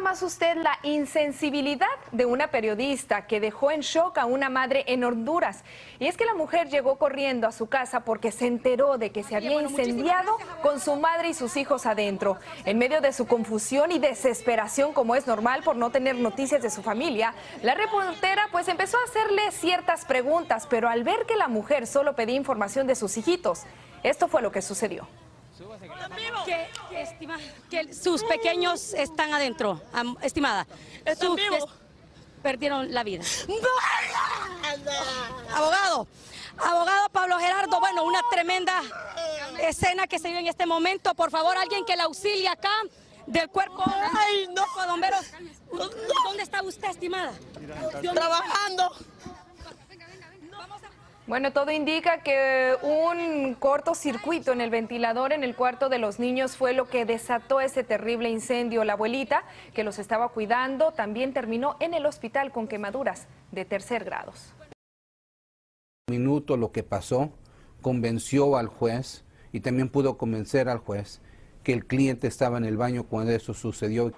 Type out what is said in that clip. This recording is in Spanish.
nada más usted la insensibilidad de una periodista que dejó en shock a una madre en Honduras. Y es que la mujer llegó corriendo a su casa porque se enteró de que se había incendiado con su madre y sus hijos adentro. En medio de su confusión y desesperación, como es normal por no tener noticias de su familia, la reportera pues empezó a hacerle ciertas preguntas, pero al ver que la mujer solo pedía información de sus hijitos, esto fue lo que sucedió. Que estima que sus pequeños están adentro, estimada. Sus perdieron la vida. Abogado Pablo Gerardo, bueno, una tremenda escena que se vive en este momento. Por favor, alguien que la auxilie acá del cuerpo. Ay, no, bomberos. ¿Dónde está usted, estimada? Trabajando. Bueno, todo indica que un cortocircuito en el ventilador en el cuarto de los niños fue lo que desató ese terrible incendio. La abuelita, que los estaba cuidando, también terminó en el hospital con quemaduras de tercer grado. Minuto lo que pasó convenció al juez y también pudo convencer al juez que el cliente estaba en el baño cuando eso sucedió.